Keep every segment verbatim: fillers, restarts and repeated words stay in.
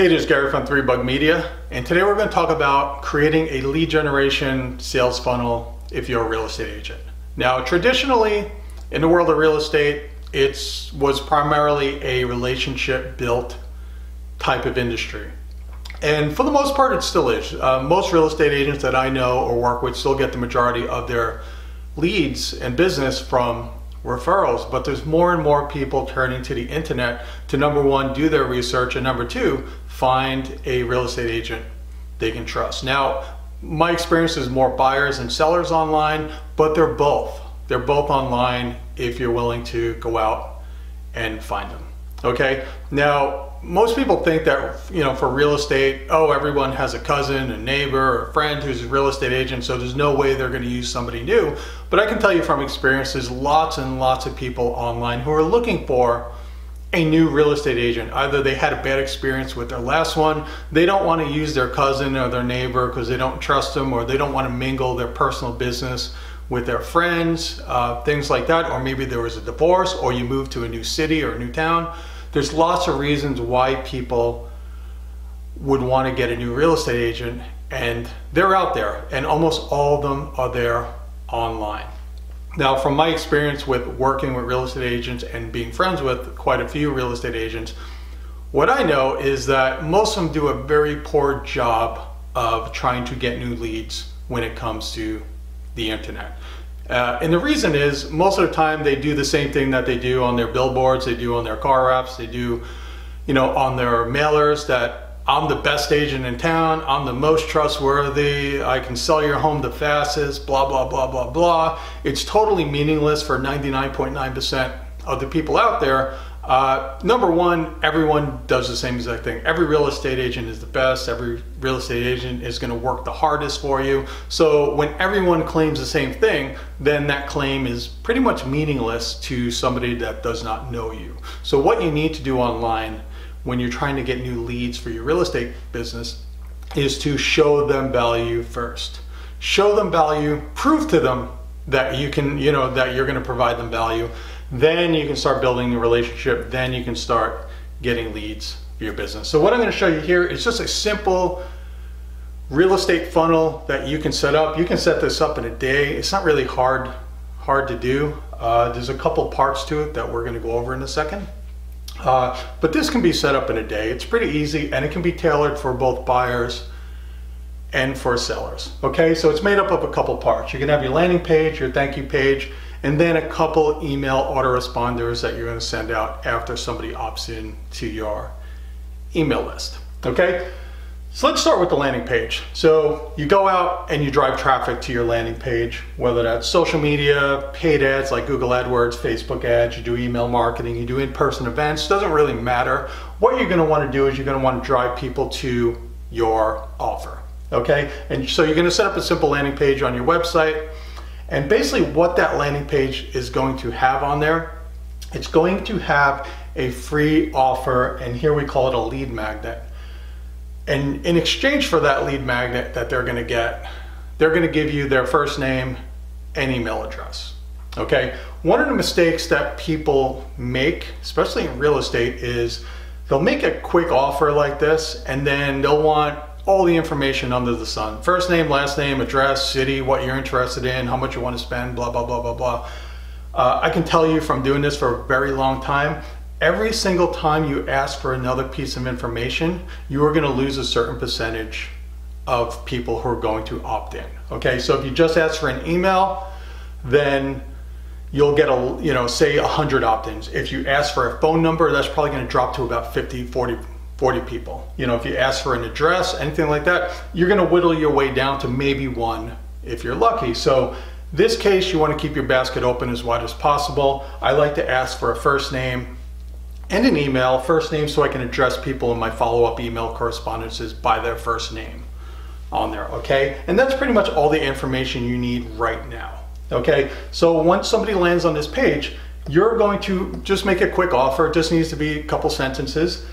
Hey, this is Gary from three bug Media, and today we're going to talk about creating a lead generation sales funnel if you're a real estate agent. Now, traditionally, in the world of real estate, it was primarily a relationship-built type of industry. And for the most part, it still is. Uh, most real estate agents that I know or work with still get the majority of their leads and business from referrals, but there's more and more people turning to the internet to, number one, do their research, and number two, find a real estate agent they can trust. Now, my experience is more buyers and sellers online, but they're both. They're both online if you're willing to go out and find them. Okay? Now, most people think that, you know, for real estate, oh, everyone has a cousin, a neighbor, or a friend who's a real estate agent, so there's no way they're going to use somebody new. But I can tell you from experience, there's lots and lots of people online who are looking for a new real estate agent. Either they had a bad experience with their last one, they don't want to use their cousin or their neighbor because they don't trust them, or they don't want to mingle their personal business with their friends, uh, things like that, or maybe there was a divorce, or you moved to a new city or a new town. There's lots of reasons why people would want to get a new real estate agent, and they're out there, and almost all of them are there online. Now, from my experience with working with real estate agents and being friends with quite a few real estate agents, what I know is that most of them do a very poor job of trying to get new leads when it comes to the internet. Uh, and the reason is, most of the time they do the same thing that they do on their billboards, they do on their car wraps, they do, you know, on their mailers, that I'm the best agent in town, I'm the most trustworthy, I can sell your home the fastest, blah, blah, blah, blah, blah. It's totally meaningless for ninety-nine point nine percent of the people out there. Uh, number one, everyone does the same exact thing. Every real estate agent is the best. Every real estate agent is going to work the hardest for you. So when everyone claims the same thing, then that claim is pretty much meaningless to somebody that does not know you. So what you need to do online when you're trying to get new leads for your real estate business is to show them value first. Show them value, prove to them that you can, you know, that you're going to provide them value. Then you can start building a relationship. Then you can start getting leads for your business. So what I'm going to show you here is just a simple real estate funnel that you can set up. You can set this up in a day. It's not really hard, hard to do. Uh, there's a couple parts to it that we're going to go over in a second. Uh, but this can be set up in a day. It's pretty easy, and it can be tailored for both buyers and for sellers. Okay, so it's made up of a couple parts. You can have your landing page, your thank you page, and then a couple email autoresponders that you're going to send out after somebody opts in to your email list. Okay, so let's start with the landing page. So you go out and you drive traffic to your landing page, whether that's social media, paid ads like Google AdWords, Facebook ads, you do email marketing, you do in-person events, doesn't really matter. What you're going to want to do is you're going to want to drive people to your offer. Okay, and so you're going to set up a simple landing page on your website. And basically what that landing page is going to have on there, it's going to have a free offer, and here we call it a lead magnet. And in exchange for that lead magnet that they're gonna get, they're gonna give you their first name and email address, okay? One of the mistakes that people make, especially in real estate, is they'll make a quick offer like this, and then they'll want all the information under the sun. First name, last name, address, city, what you're interested in, how much you want to spend, blah, blah, blah, blah, blah. Uh, I can tell you from doing this for a very long time, every single time you ask for another piece of information, you are going to lose a certain percentage of people who are going to opt in. Okay, so if you just ask for an email, then you'll get a, you know, say one hundred opt-ins. If you ask for a phone number, that's probably going to drop to about fifty, forty, forty people. You know, if you ask for an address, anything like that, you're going to whittle your way down to maybe one if you're lucky. So this case, you want to keep your basket open as wide as possible. I like to ask for a first name and an email. First name so I can address people in my follow-up email correspondences by their first name on there, okay? And that's pretty much all the information you need right now, okay? So once somebody lands on this page, you're going to just make a quick offer. It just needs to be a couple sentences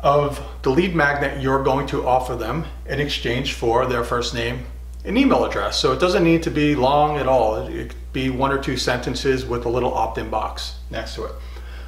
of the lead magnet you're going to offer them in exchange for their first name and email address. So it doesn't need to be long at all. It could be one or two sentences with a little opt-in box next to it.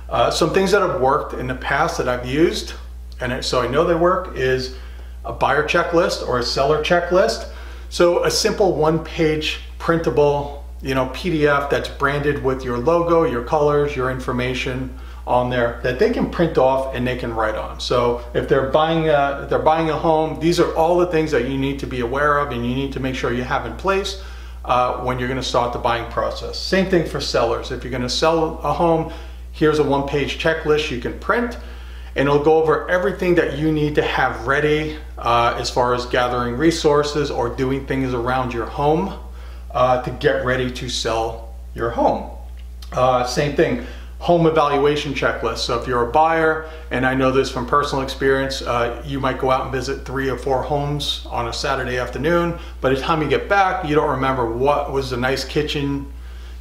Uh, some things that have worked in the past that I've used and so I know they work, is a buyer checklist or a seller checklist. So a simple one-page printable, you know, P D F that's branded with your logo, your colors, your information on there that they can print off and they can write on. So if they're buying a, if they're buying a home, these are all the things that you need to be aware of and you need to make sure you have in place uh, when you're gonna start the buying process. Same thing for sellers. If you're gonna sell a home, here's a one-page checklist you can print, and it'll go over everything that you need to have ready uh, as far as gathering resources or doing things around your home uh, to get ready to sell your home. Uh, same thing, home evaluation checklist. So if you're a buyer, and I know this from personal experience, uh, you might go out and visit three or four homes on a Saturday afternoon. By the time you get back, you don't remember what was the nice kitchen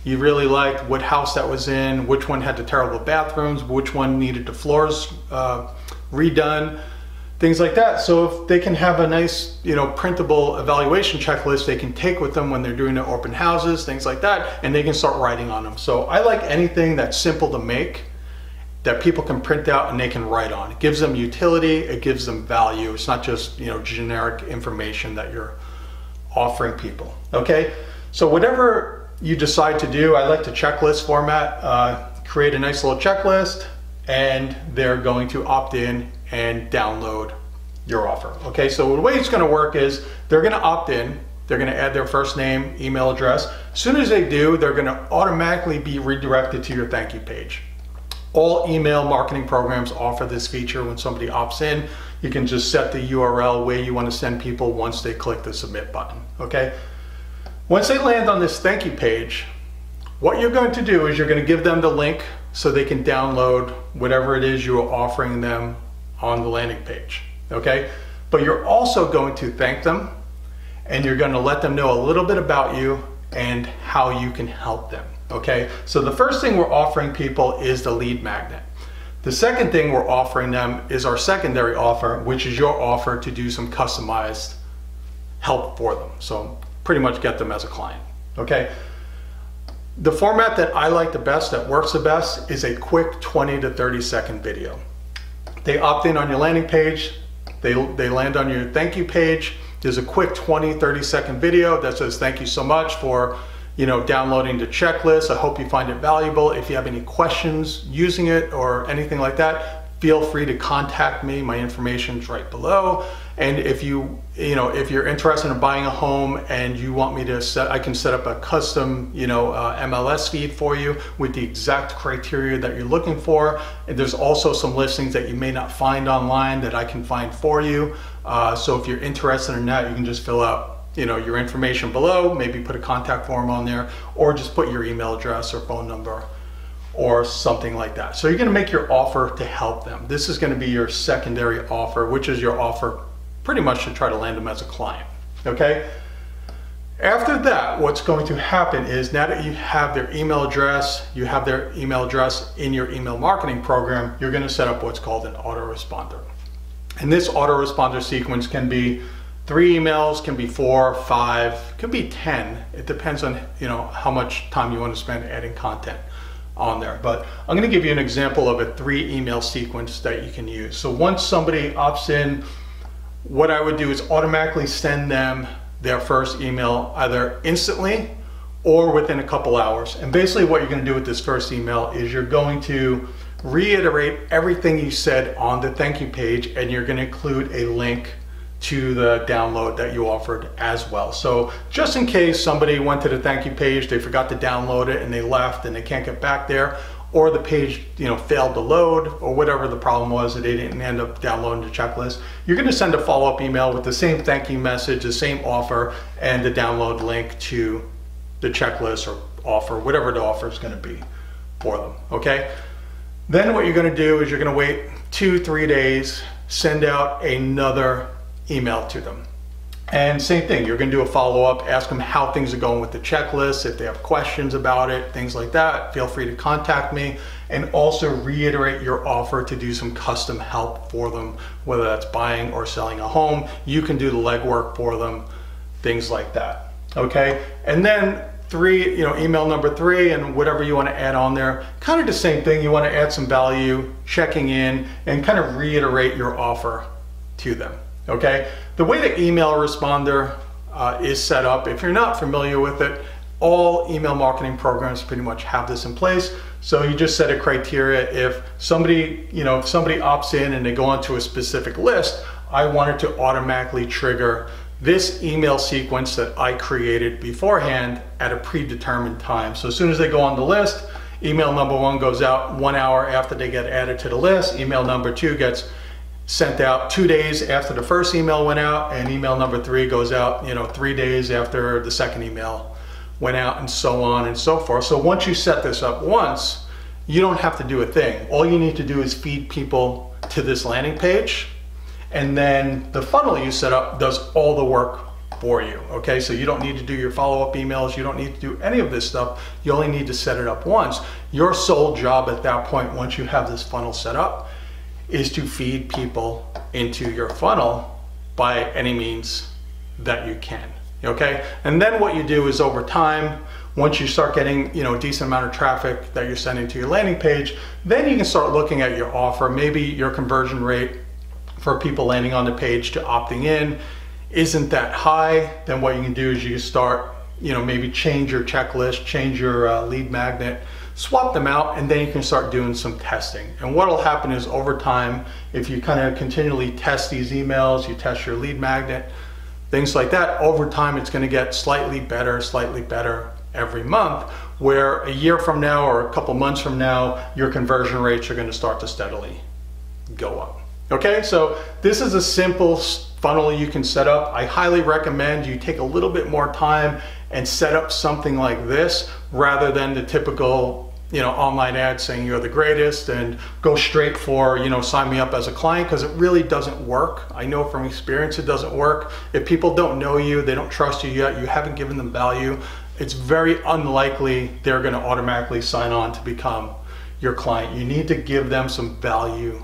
you really liked, what house that was in, which one had the terrible bathrooms, which one needed the floors uh, redone, things like that. So if they can have a nice, you know, printable evaluation checklist they can take with them when they're doing their open houses, things like that, and they can start writing on them. So I like anything that's simple to make, that people can print out and they can write on. It gives them utility, it gives them value. It's not just, you know, generic information that you're offering people, okay? So whatever you decide to do, I like the checklist format, uh, create a nice little checklist, and they're going to opt in and download your offer. Okay, so the way it's gonna work is they're gonna opt in, they're gonna add their first name, email address. As soon as they do, they're gonna automatically be redirected to your thank you page. All email marketing programs offer this feature. When somebody opts in, you can just set the U R L where you wanna send people once they click the submit button, okay? Once they land on this thank you page, what you're going to do is you're going to give them the link so they can download whatever it is you are offering them on the landing page, okay? But you're also going to thank them, and you're going to let them know a little bit about you and how you can help them, okay? So the first thing we're offering people is the lead magnet. The second thing we're offering them is our secondary offer, which is your offer to do some customized help for them. So pretty much get them as a client, okay? The format that I like the best, that works the best, is a quick twenty to thirty second video. They opt in on your landing page, they, they land on your thank you page, there's a quick twenty, thirty second video that says, thank you so much for, you know, downloading the checklist, I hope you find it valuable. If you have any questions using it or anything like that, feel free to contact me. My information's right below. And if you, you know, if you're interested in buying a home and you want me to set, I can set up a custom, you know, uh, M L S feed for you with the exact criteria that you're looking for. And there's also some listings that you may not find online that I can find for you. Uh, so if you're interested in that, you can just fill out, you know, your information below, maybe put a contact form on there, or just put your email address or phone number or something like that. So you're gonna make your offer to help them. This is gonna be your secondary offer, which is your offer pretty much to try to land them as a client, okay? After that, what's going to happen is, now that you have their email address, you have their email address in your email marketing program, you're gonna set up what's called an autoresponder. And this autoresponder sequence can be three emails, can be four, five, can be ten. It depends on, you know, how much time you wanna spend adding content on there. But I'm going to give you an example of a three email sequence that you can use. So once somebody opts in, what I would do is automatically send them their first email either instantly or within a couple hours. And basically what you're going to do with this first email is you're going to reiterate everything you said on the thank you page, and you're going to include a link to the download that you offered as well. So just in case somebody went to the thank you page, they forgot to download it and they left and they can't get back there, or the page, you know, failed to load, or whatever the problem was that they didn't end up downloading the checklist, you're gonna send a follow-up email with the same thank you message, the same offer, and the download link to the checklist or offer, whatever the offer is gonna be for them, okay? Then what you're gonna do is you're gonna wait two, three days, send out another email to them. And same thing, you're gonna do a follow-up, ask them how things are going with the checklist, if they have questions about it, things like that, feel free to contact me, and also reiterate your offer to do some custom help for them, whether that's buying or selling a home, you can do the legwork for them, things like that, okay? And then three, you know, email number three and whatever you want to add on there. Kind of the same thing, you want to add some value, checking in, and kind of reiterate your offer to them, okay? The way the email responder uh, is set up, if you're not familiar with it, all email marketing programs pretty much have this in place. So you just set a criteria. If somebody, you know, if somebody opts in and they go onto a specific list, I want it to automatically trigger this email sequence that I created beforehand at a predetermined time. So as soon as they go on the list, email number one goes out one hour after they get added to the list. Email number two gets sent out two days after the first email went out, and email number three goes out, you know, three days after the second email went out, and so on and so forth. So once you set this up once, you don't have to do a thing. All you need to do is feed people to this landing page, and then the funnel you set up does all the work for you, okay? So you don't need to do your follow-up emails, you don't need to do any of this stuff, you only need to set it up once. Your sole job at that point, once you have this funnel set up, is to feed people into your funnel by any means that you can, okay? And then what you do is, over time, once you start getting, you know, a decent amount of traffic that you're sending to your landing page, then you can start looking at your offer. Maybe your conversion rate for people landing on the page to opting in isn't that high. Then what you can do is you start, you know, maybe change your checklist, change your uh, lead magnet, swap them out, and then you can start doing some testing. And what'll happen is, over time, if you kind of continually test these emails, you test your lead magnet, things like that, over time it's going to get slightly better, slightly better every month, where a year from now or a couple months from now, your conversion rates are going to start to steadily go up. Okay, so this is a simple funnel you can set up. I highly recommend you take a little bit more time and set up something like this, rather than the typical, you know, online ad saying you're the greatest and go straight for, you know, sign me up as a client, because it really doesn't work. I know from experience it doesn't work. If people don't know you, they don't trust you yet, you haven't given them value, it's very unlikely they're going to automatically sign on to become your client. You need to give them some value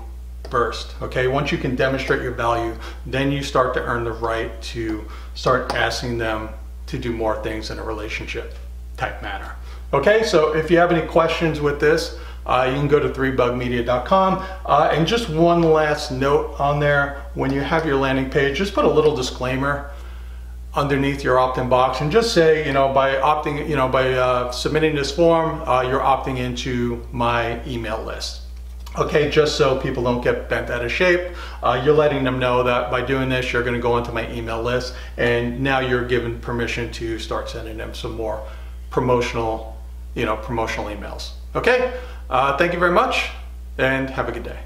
first, okay? Once you can demonstrate your value, then you start to earn the right to start asking them to do more things in a relationship type manner. Okay, so if you have any questions with this, uh, you can go to three bug media dot com. Uh, and just one last note on there, when you have your landing page, just put a little disclaimer underneath your opt-in box and just say, you know, by opting, you know, by uh, submitting this form, uh, you're opting into my email list. Okay, just so people don't get bent out of shape, uh, you're letting them know that by doing this, you're going to go onto my email list, and now you're given permission to start sending them some more promotional, you know, promotional emails. Okay, uh, thank you very much, and have a good day.